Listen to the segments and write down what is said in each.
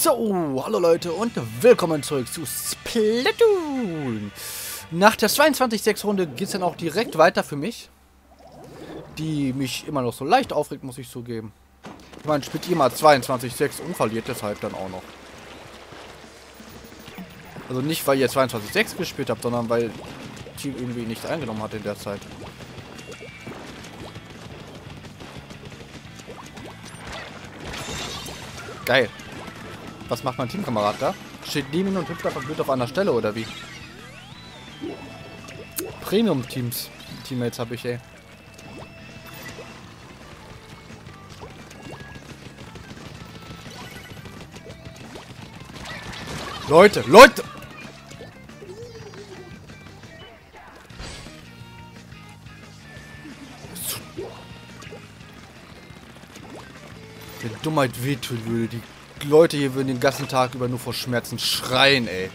So, hallo Leute und willkommen zurück zu Splatoon. Nach der 22:6-Runde geht es dann auch direkt weiter für mich. Die mich immer noch so leicht aufregt, muss ich zugeben. Ich meine, spielt ihr mal 22:6 und verliert deshalb dann auch noch. Also nicht, weil ihr 22:6 gespielt habt, sondern weil Team irgendwie nichts eingenommen hat in der Zeit. Geil. Was macht mein Teamkamerad da? Steht neben und hüpft einfach blöd auf einer Stelle, oder wie? Premium-Teams. Teammates habe ich, ey. Leute, Leute! Der Dummheit wehtun würde, die Leute hier würden den ganzen Tag über nur vor Schmerzen schreien, ey.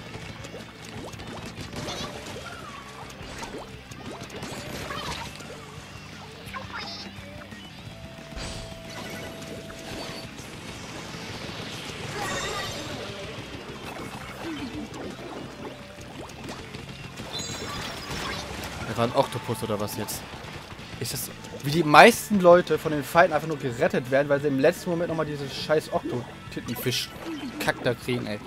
Da war ein Oktopus oder was jetzt? Ist das, wie die meisten Leute von den Feinden einfach nur gerettet werden, weil sie im letzten Moment nochmal diese scheiß Okto-Tittenfisch-Kack da kriegen, ey.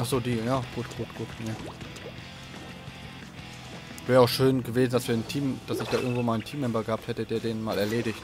Achso, die, ja, gut, ja. Wäre auch schön gewesen, dass wir ein Team, dass ich da irgendwo mal einen Teammember gehabt hätte, der den mal erledigt.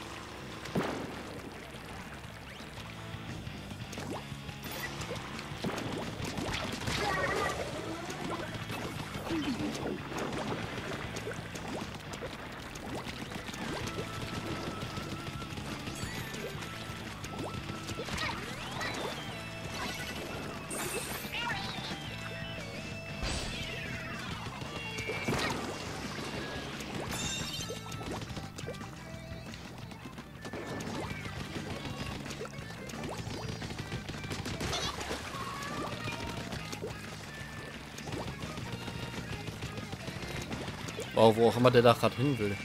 Wow, wo auch immer der da gerade hin will.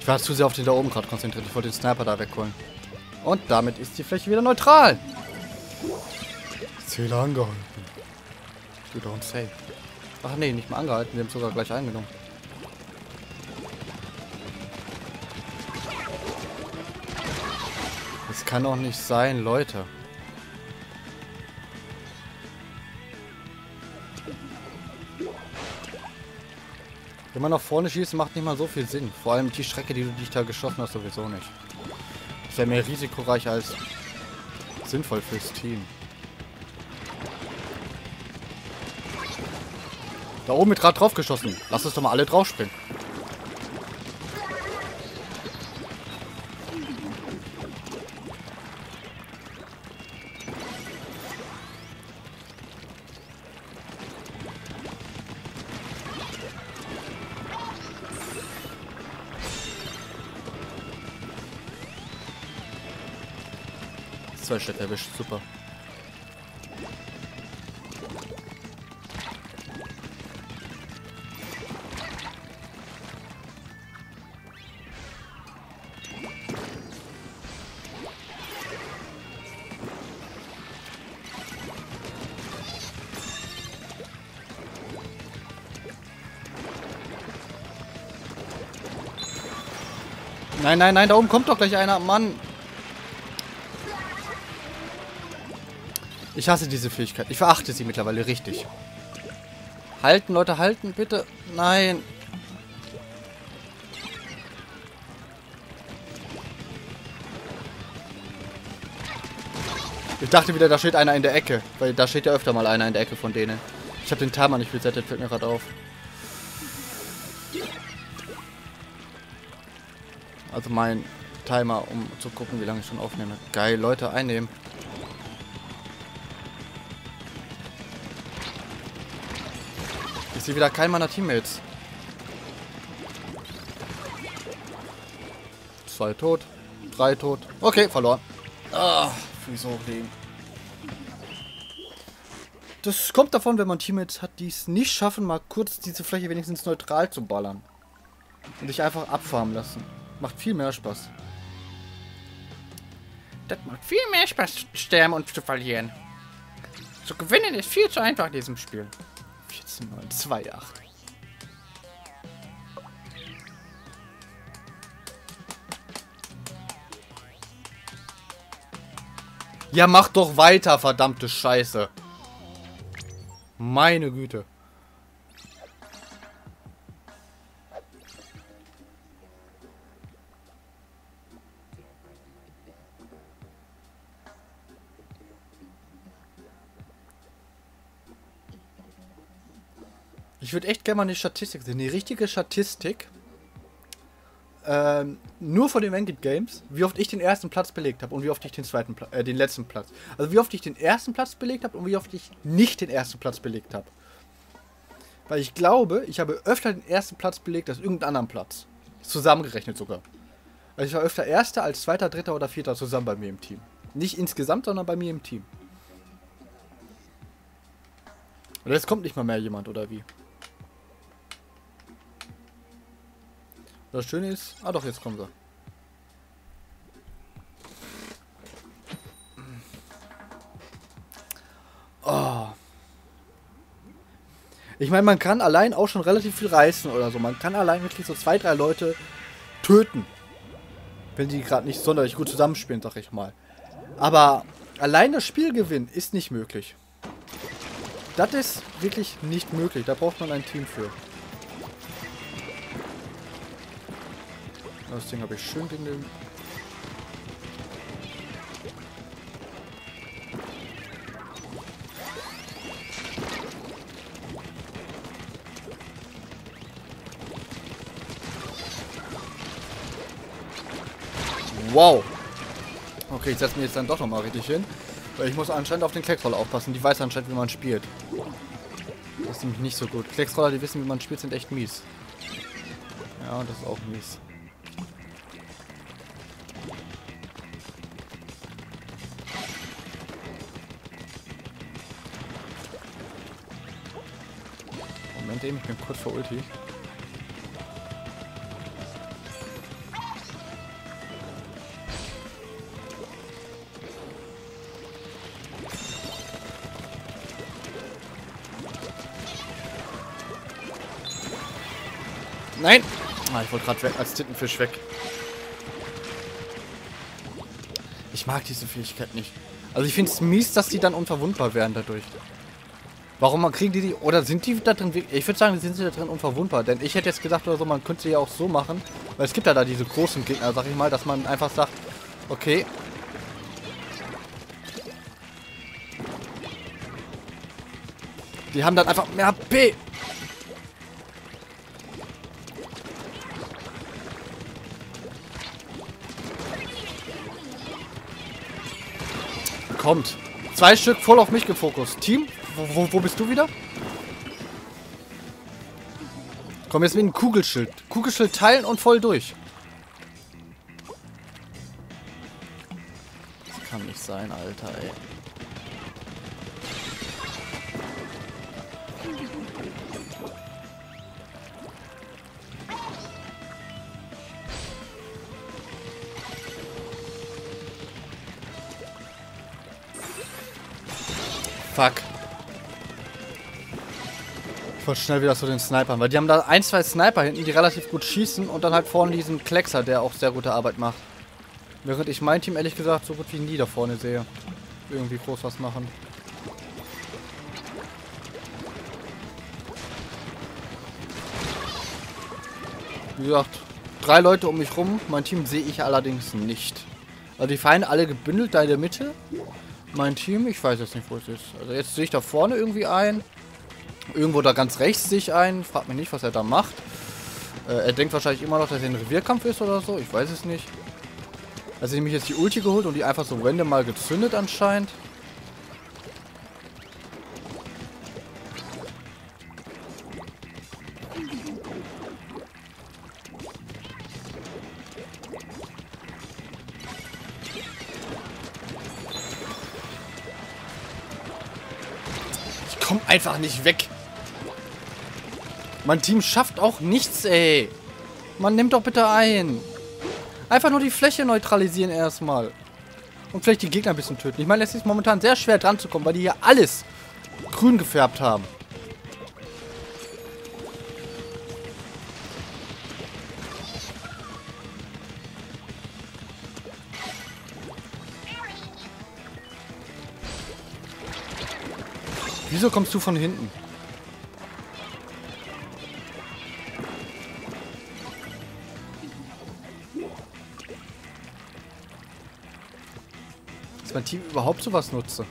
Ich war zu sehr auf den da oben gerade konzentriert. Ich wollte den Sniper da wegholen. Und damit ist die Fläche wieder neutral. Zähler angehalten. Du don't say. Ach nee, nicht mal angehalten. Wir haben es sogar gleich eingenommen. Das kann doch nicht sein, Leute. Wenn man nach vorne schießt, macht nicht mal so viel Sinn. Vor allem die Strecke, die du dich da geschossen hast, sowieso nicht. Das wäre mehr risikoreich als sinnvoll fürs Team. Da oben mit Rad drauf geschossen. Lass uns doch mal alle drauf springen. Zwei Stück erwischt, super. Nein, da oben kommt doch gleich einer, Mann. Ich hasse diese Fähigkeit. Ich verachte sie mittlerweile richtig. Halten, Leute, halten, bitte. Nein. Ich dachte wieder, da steht einer in der Ecke. Weil da steht ja öfter mal einer in der Ecke von denen. Ich habe den Timer nicht resettet, fällt mir gerade auf. Also mein Timer, um zu gucken, wie lange ich schon aufnehme. Geil, Leute, einnehmen. Wieder kein meiner Teammates. Zwei tot. Drei tot. Okay, verloren. Ah, Füße hochlegen. Das kommt davon, wenn man Teammates hat, die es nicht schaffen, mal kurz diese Fläche wenigstens neutral zu ballern. Und sich einfach abfarmen lassen. Macht viel mehr Spaß. Das macht viel mehr Spaß zu sterben und zu verlieren. Zu gewinnen ist viel zu einfach in diesem Spiel. 14, 9, 2, 8. Ja, mach doch weiter, verdammte Scheiße. Meine Güte. Ich würde echt gerne mal eine Statistik sehen. Die richtige Statistik. Nur von den Ranked Games, wie oft ich den ersten Platz belegt habe und wie oft ich den zweiten Platz, den letzten Platz. Also wie oft ich den ersten Platz belegt habe und wie oft ich nicht den ersten Platz belegt habe. Weil ich glaube, ich habe öfter den ersten Platz belegt als irgendeinen anderen Platz. Zusammengerechnet sogar. Also ich war öfter Erster als Zweiter, Dritter oder Vierter zusammen bei mir im Team. Nicht insgesamt, sondern bei mir im Team. Und jetzt kommt nicht mal mehr jemand, oder wie? Das Schöne ist... Ah doch, jetzt kommen sie. Oh. Ich meine, man kann allein auch schon relativ viel reißen oder so. Man kann allein wirklich so 2, 3 Leute töten. Wenn die gerade nicht sonderlich gut zusammenspielen, sag ich mal. Aber allein das Spielgewinn ist nicht möglich. Das ist wirklich nicht möglich. Da braucht man ein Team für. Das Ding habe ich schön genommen. Wow. Okay, ich setze mich jetzt dann doch nochmal richtig hin. Weil ich muss anscheinend auf den Klecksroller aufpassen. Die weiß anscheinend, wie man spielt. Das ist nämlich nicht so gut. Klecksroller, die wissen, wie man spielt, sind echt mies. Ja, das ist auch mies. Ich bin kurz vor Ulti. Nein! Ah, ich wollte gerade als Tintenfisch weg. Ich mag diese Fähigkeit nicht. Also ich finde es mies, dass die dann unverwundbar werden dadurch. Warum kriegen die die... Oder sind die da drin... Ich würde sagen, sind sie da drin unverwundbar. Denn ich hätte jetzt gedacht oder so, man könnte sie ja auch so machen. Weil es gibt ja da diese großen Gegner, sag ich mal, dass man einfach sagt, okay. Die haben dann einfach mehr HP. Kommt. 2 Stück voll auf mich gefokust. Team... Wo bist du wieder? Komm, jetzt mit dem Kugelschild. Kugelschild teilen und voll durch. Das kann nicht sein, Alter, ey. Fuck. Ich wollte schnell wieder zu den Snipern, weil die haben da 1, 2 Sniper hinten, die relativ gut schießen und dann halt vorne diesen Kleckser, der auch sehr gute Arbeit macht. Während ich mein Team ehrlich gesagt so gut wie nie da vorne sehe. Irgendwie groß was machen. Wie gesagt, 3 Leute um mich rum, mein Team sehe ich allerdings nicht. Also die Feinde alle gebündelt da in der Mitte. Mein Team, ich weiß jetzt nicht, wo es ist. Also jetzt sehe ich da vorne irgendwie ein. Irgendwo da ganz rechts sich ein. Fragt mich nicht, was er da macht. Er denkt wahrscheinlich immer noch, dass er ein Revierkampf ist oder so. Ich weiß es nicht. Also ich habe mich jetzt die Ulti geholt und die einfach so random mal gezündet anscheinend. komme einfach nicht weg. Mein Team schafft auch nichts, ey. Man nimmt doch bitte ein. Einfach nur die Fläche neutralisieren erstmal. Und vielleicht die Gegner ein bisschen töten. Ich meine, es ist momentan sehr schwer dran zu kommen, weil die hier alles grün gefärbt haben. Wieso kommst du von hinten? Dass mein Team überhaupt sowas nutze.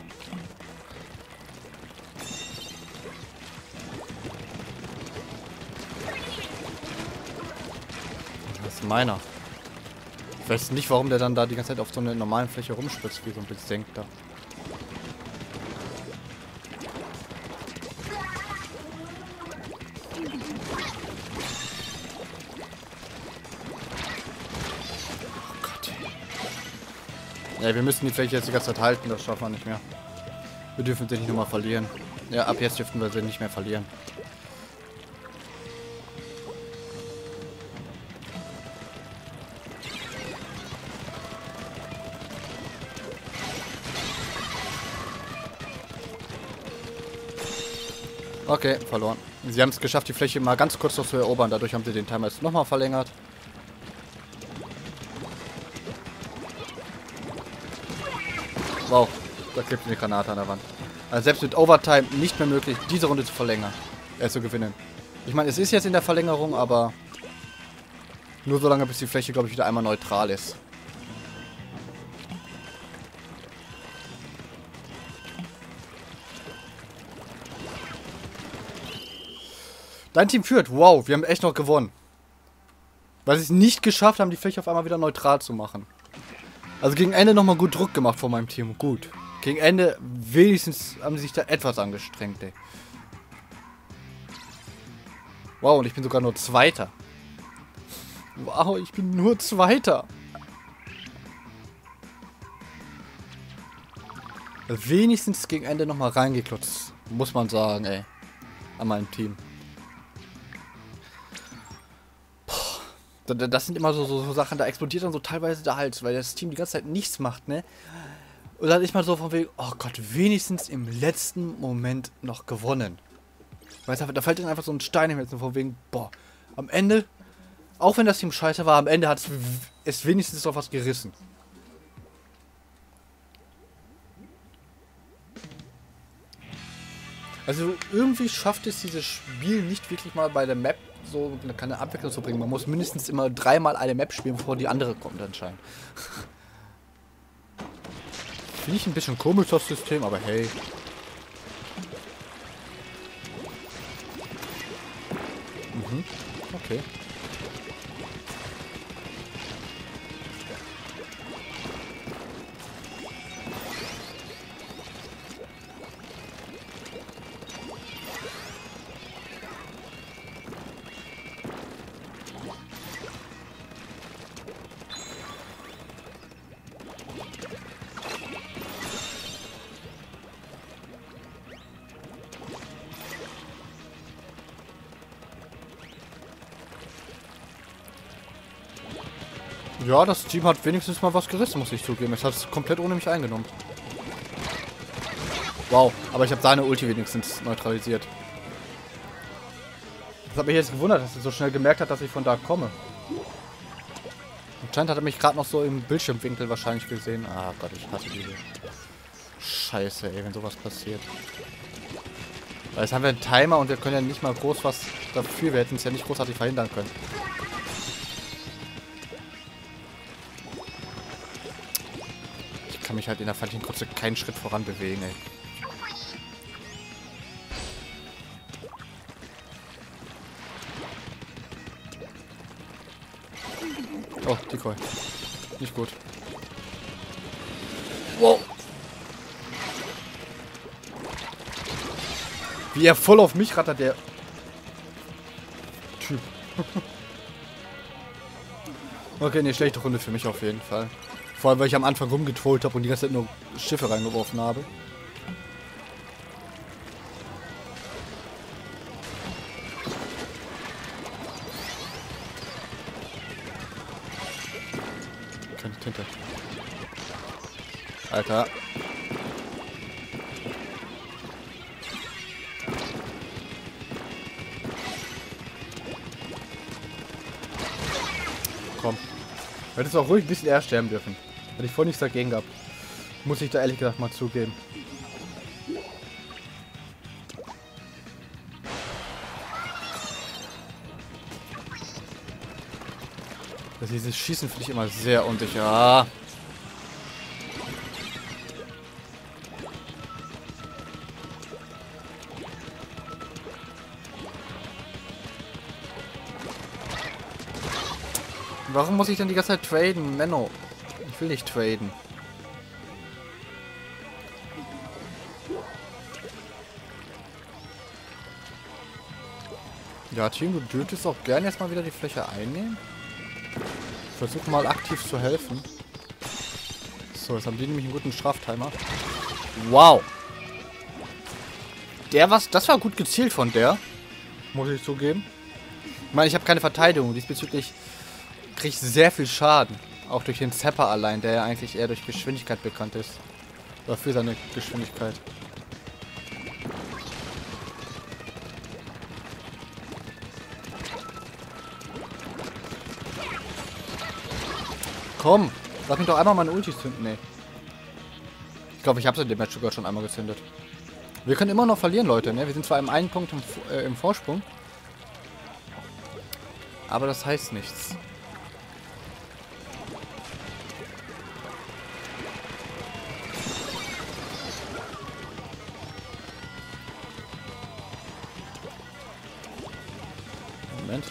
Das ist meiner. Ich weiß nicht, warum der dann da die ganze Zeit auf so einer normalen Fläche rumspritzt, wie so ein bisschen da. Ja, wir müssen die Fläche jetzt die ganze Zeit halten, das schaffen wir nicht mehr. Wir dürfen sie nicht nochmal verlieren. Ja, ab jetzt dürften wir sie nicht mehr verlieren. Okay, verloren. Sie haben es geschafft, die Fläche mal ganz kurz noch zu erobern. Dadurch haben sie den Timer jetzt nochmal verlängert. Wow, da klebt eine Granate an der Wand. Also selbst mit Overtime nicht mehr möglich, diese Runde zu verlängern. Zu gewinnen. Ich meine, es ist jetzt in der Verlängerung, aber nur so lange, bis die Fläche, glaube ich, wieder einmal neutral ist. Dein Team führt. Wow, wir haben echt noch gewonnen. Weil sie es nicht geschafft haben, die Fläche auf einmal wieder neutral zu machen. Also gegen Ende nochmal gut Druck gemacht von meinem Team. Gut. Gegen Ende wenigstens haben sie sich da etwas angestrengt, ey. Wow, und ich bin sogar nur Zweiter. Wow, ich bin nur Zweiter. Wenigstens gegen Ende nochmal reingeklotzt. Muss man sagen, ey. An meinem Team. Das sind immer so Sachen, da explodiert dann so teilweise der Hals, weil das Team die ganze Zeit nichts macht, ne? Und dann ist man so von wegen, oh Gott, wenigstens im letzten Moment noch gewonnen. Weißt du, da fällt dann einfach so ein Stein im Herzen von wegen, boah, am Ende, auch wenn das Team scheiße war, am Ende hat es wenigstens noch was gerissen. Also irgendwie schafft es dieses Spiel nicht wirklich mal bei der Map so keine Abwechslung zu bringen. Man muss mindestens immer dreimal eine Map spielen, bevor die andere kommt anscheinend. Finde ich ein bisschen komisch das System, aber hey. Mhm, okay. Ja, das Team hat wenigstens mal was gerissen, muss ich zugeben. Es hat es komplett ohne mich eingenommen. Wow, aber ich habe seine Ulti wenigstens neutralisiert. Das hat mich jetzt gewundert, dass er so schnell gemerkt hat, dass ich von da komme. Anscheinend hat er mich gerade noch so im Bildschirmwinkel wahrscheinlich gesehen. Ah Gott, ich hasse diese Scheiße, ey, wenn sowas passiert. Weil jetzt haben wir einen Timer und wir können ja nicht mal groß was dafür. Wir hätten es ja nicht großartig verhindern können. Mich halt in der falschen Kurze keinen Schritt voran bewegen, ey. Oh, Decoy. Nicht gut. Wow. Wie er voll auf mich rattert, der Typ. Okay, eine schlechte Runde für mich auf jeden Fall. Vor allem, weil ich am Anfang rumgetrollt habe und die ganze Zeit nur Schiffe reingeworfen habe. Tinte. Alter. Komm. Hättest du auch ruhig ein bisschen eher sterben dürfen. Hätte ich vorhin nichts dagegen gehabt. Muss ich da ehrlich gesagt mal zugeben. Also dieses Schießen finde ich immer sehr unsicher. Warum muss ich denn die ganze Zeit traden, Menno? Ich will nicht traden. Ja, Team, du dürftest auch gerne erstmal wieder die Fläche einnehmen. Versuch mal aktiv zu helfen. So, jetzt haben die nämlich einen guten Straftimer. Wow! Das war gut gezielt von der. Muss ich zugeben. Ich meine, ich habe keine Verteidigung. Diesbezüglich kriege ich sehr viel Schaden. Auch durch den Zapper allein, der ja eigentlich eher durch Geschwindigkeit bekannt ist. Oder für seine Geschwindigkeit. Komm, lass mich doch einmal meine Ultis zünden. Nee. Ich glaube, ich habe sie in dem Match sogar schon einmal gezündet. Wir können immer noch verlieren, Leute. Ne? Wir sind zwar im einen Punkt im Vorsprung. Aber das heißt nichts. Moment.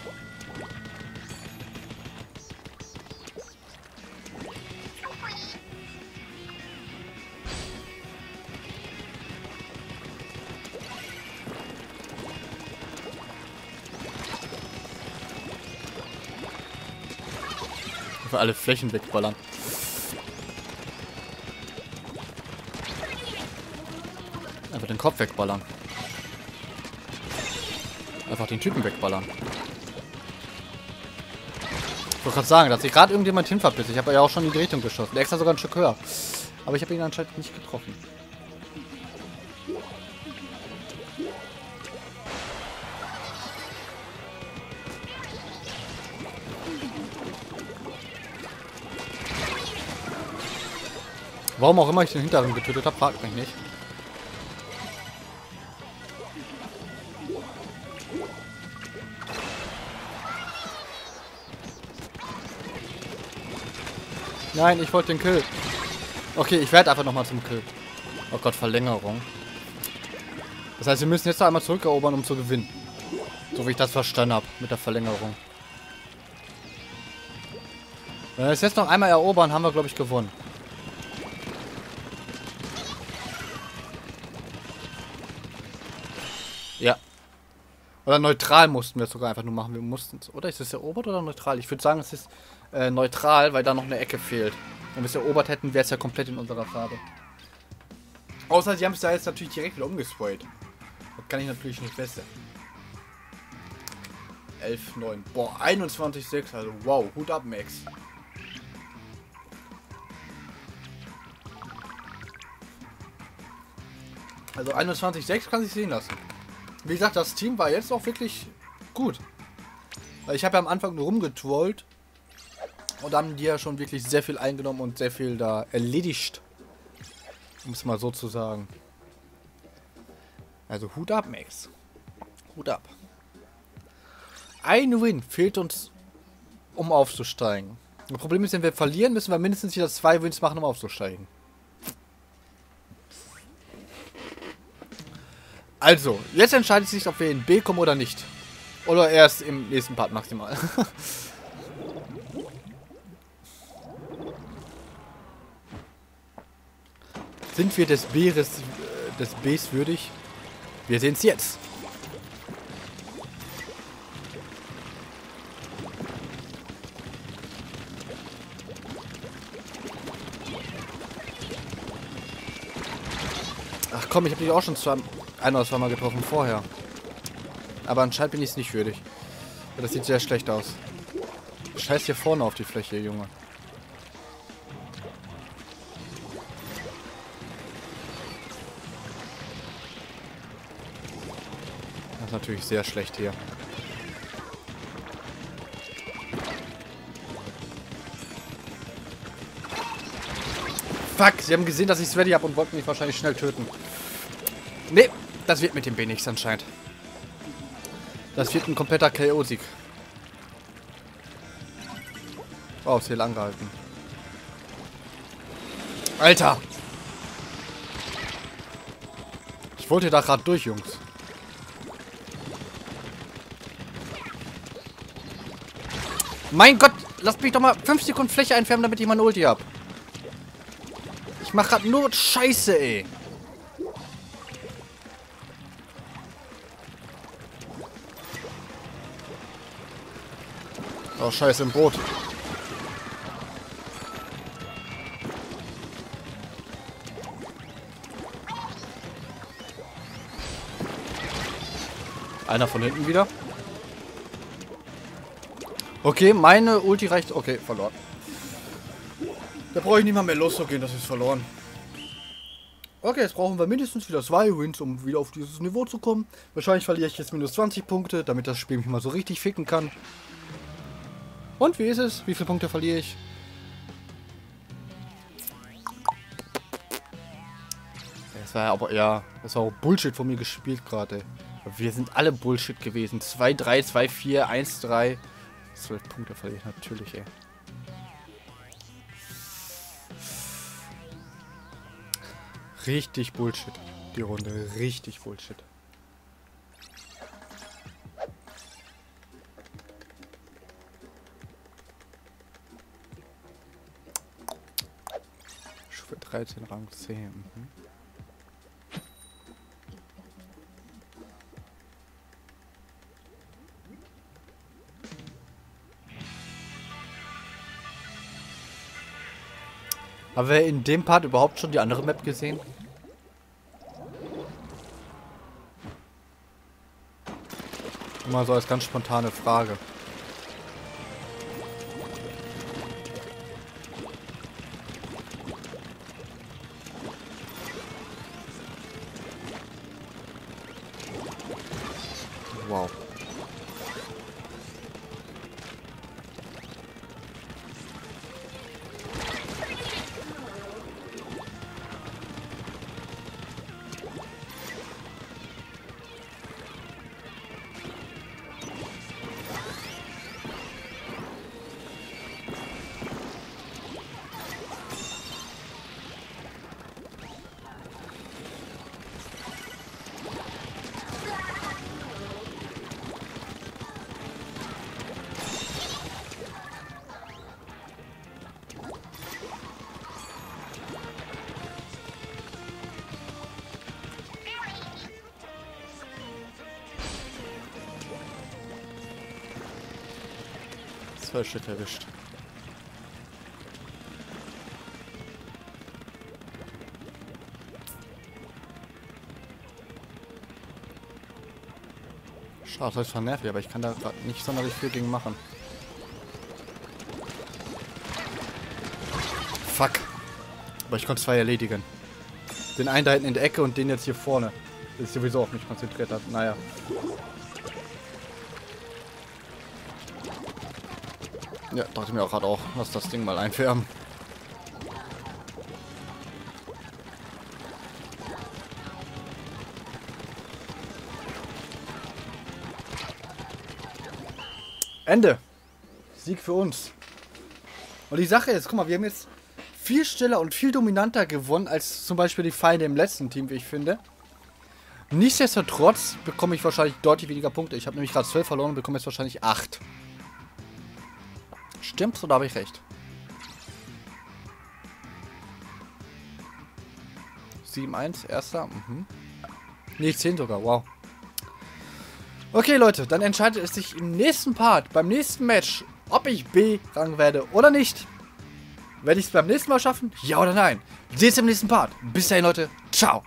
Alle Flächen wegballern. Einfach den Kopf wegballern. Einfach den Typen wegballern. Ich wollte gerade sagen, dass sich gerade irgendjemand hinverpisst. Ich habe ja auch schon in die Richtung geschossen. Extra sogar ein Stück höher. Aber ich habe ihn anscheinend nicht getroffen. Warum auch immer ich den Hinteren getötet habe, fragt mich nicht. Nein, ich wollte den Kill. Okay, ich werde einfach nochmal zum Kill. Oh Gott, Verlängerung. Das heißt, wir müssen jetzt noch einmal zurückerobern, um zu gewinnen. So wie ich das verstanden habe, mit der Verlängerung. Wenn wir es jetzt noch einmal erobern, haben wir, glaube ich, gewonnen. Ja. Oder neutral mussten wir es sogar einfach nur machen. Wir mussten es. Oder ist es erobert oder neutral? Ich würde sagen, es ist neutral, weil da noch eine Ecke fehlt. Wenn wir es erobert hätten, wäre es ja komplett in unserer Farbe. Außer sie haben es da jetzt natürlich direkt wieder umgesprayt. Das kann ich natürlich nicht besser. 11, 9. Boah, 21,6. Also wow, Hut ab, Max. Also 21,6 kann sich sehen lassen. Wie gesagt, das Team war jetzt auch wirklich gut. Ich habe ja am Anfang nur rumgetrollt und haben die ja schon wirklich sehr viel eingenommen und sehr viel da erledigt. Um es mal so zu sagen. Also Hut ab, Max. Hut ab. Ein Win fehlt uns, um aufzusteigen. Das Problem ist, wenn wir verlieren, müssen wir mindestens wieder 2 Wins machen, um aufzusteigen. Also, jetzt entscheidet sich, ob wir in B kommen oder nicht. Oder erst im nächsten Part maximal. Sind wir des Bs würdig? Wir sehen es jetzt. Ach komm, ich habe dich auch schon ein- oder zweimal getroffen vorher. Aber anscheinend bin ich es nicht würdig. Das sieht sehr schlecht aus. Scheiß hier vorne auf die Fläche, Junge. natürlich sehr schlecht hier. Fuck, sie haben gesehen, dass ich ready habe und wollten mich wahrscheinlich schnell töten. Nee, das wird mit dem B nichts anscheinend. Das wird ein kompletter K.O.-Sieg. Oh, ist hier lang gehalten. Alter! Ich wollte da gerade durch, Jungs. Mein Gott, lasst mich doch mal 5 Sekunden Fläche einfärben, damit ich meine Ulti habe. Ich mach grad nur Scheiße, ey. Oh, Scheiße im Boot. Einer von hinten wieder. Okay, meine Ulti reicht. Okay, verloren. Da brauche ich nicht mal mehr loszugehen, das ist verloren. Okay, jetzt brauchen wir mindestens wieder 2 Wins, um wieder auf dieses Niveau zu kommen. Wahrscheinlich verliere ich jetzt minus 20 Punkte, damit das Spiel mich mal so richtig ficken kann. Und wie ist es? Wie viele Punkte verliere ich? Das war aber, ja, das war auch Bullshit von mir gespielt gerade. Wir sind alle Bullshit gewesen. 2, 3, 2, 4, 1, 3. 12 Punkte verliere ich natürlich, ey. Richtig Bullshit. Die Runde. Richtig Bullshit. Stufe 13, Rang 10. Mhm. Haben wir in dem Part überhaupt schon die andere Map gesehen? Immer so als ganz spontane Frage. Wow. Shit erwischt. Schade, das ist schon nervig, aber ich kann da nicht sonderlich viel gegen machen. Fuck. Aber ich konnte 2 erledigen. Den einen da hinten in der Ecke und den jetzt hier vorne. Der ist sowieso auf mich konzentriert hat. Naja. Ja, dachte ich mir auch gerade auch, lass das Ding mal einfärben. Ende. Sieg für uns. Und die Sache ist, guck mal, wir haben jetzt viel schneller und viel dominanter gewonnen als zum Beispiel die Feinde im letzten Team, wie ich finde. Nichtsdestotrotz bekomme ich wahrscheinlich deutlich weniger Punkte. Ich habe nämlich gerade 12 verloren und bekomme jetzt wahrscheinlich 8. Stimmt's oder habe ich recht? 7-1, erster. Mhm. Nee, 10 sogar, wow. Okay, Leute, dann entscheidet es sich im nächsten Part, beim nächsten Match, ob ich B-Rang werde oder nicht. Werde ich es beim nächsten Mal schaffen? Ja oder nein? Seht's im nächsten Part. Bis dahin, Leute. Ciao.